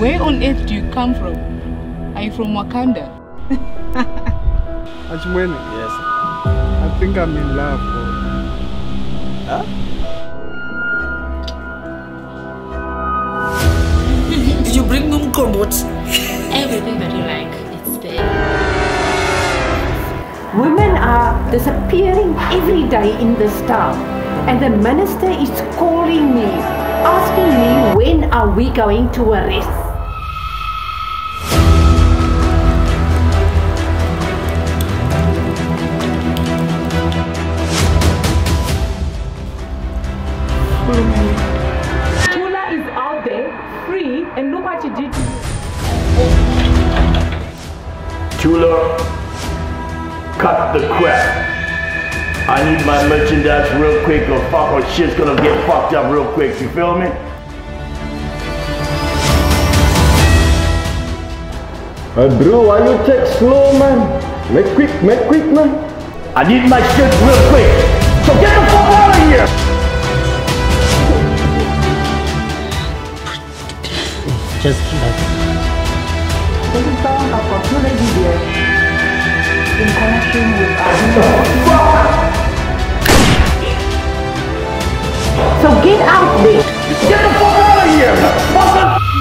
Where on earth do you come from? Are you from Wakanda? Achimwene. Yes. I think I'm in love. Huh? Did you bring them combots? Everything that you like, it's there. Women are disappearing every day in this town, and the minister is calling me, asking me when are we going to a rest. Tula is out there, free, and look what you did to me. Tula, cut the crap. I need my merchandise real quick or fuck or shit's gonna get fucked up real quick, you feel me? Bro, why you take slow, man? Make quick, man. I need my shit real quick, so get the fuck out of here! Just keep up. This is sound of a two lady here in connection with our... So get out, bitch! Get the fuck out of here! Fuck up!